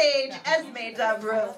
stage, Esme D'Avril.